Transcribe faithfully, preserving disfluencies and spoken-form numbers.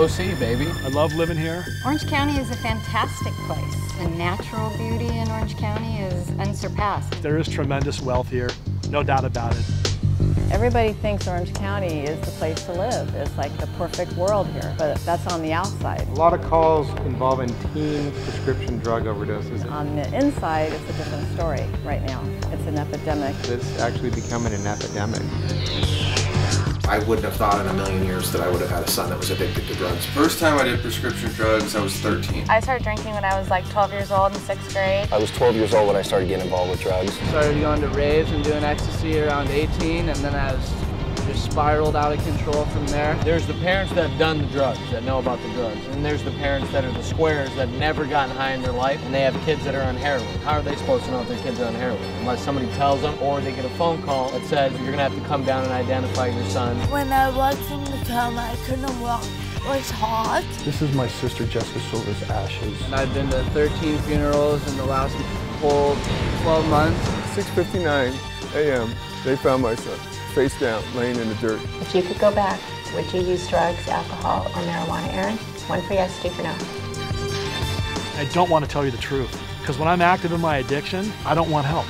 O C, baby. I love living here. Orange County is a fantastic place. The natural beauty in Orange County is unsurpassed. There is tremendous wealth here, no doubt about it. Everybody thinks Orange County is the place to live. It's like the perfect world here, but that's on the outside. A lot of calls involving teen prescription drug overdoses. On the inside, it's a different story right now. It's an epidemic. It's actually becoming an epidemic. I wouldn't have thought in a million years that I would have had a son that was addicted to drugs. First time I did prescription drugs, I was thirteen. I started drinking when I was like twelve years old in sixth grade. I was twelve years old when I started getting involved with drugs. Started going to raves and doing ecstasy around eighteen, and then I was just spiraled out of control from there. There's the parents that have done the drugs, that know about the drugs, and there's the parents that are the squares that have never gotten high in their life, and they have kids that are on heroin. How are they supposed to know if their kids are on heroin? Unless somebody tells them, or they get a phone call that says, you're gonna have to come down and identify your son. When I walked in the town, I couldn't walk. It was hot. This is my sister Jessica Silver's ashes. And I've been to thirteen funerals in the last whole twelve months. six fifty-nine a m, they found my son, face down, laying in the dirt. If you could go back, would you use drugs, alcohol, or marijuana, Aaron? One for yes, two for no. I don't want to tell you the truth, because when I'm active in my addiction, I don't want help.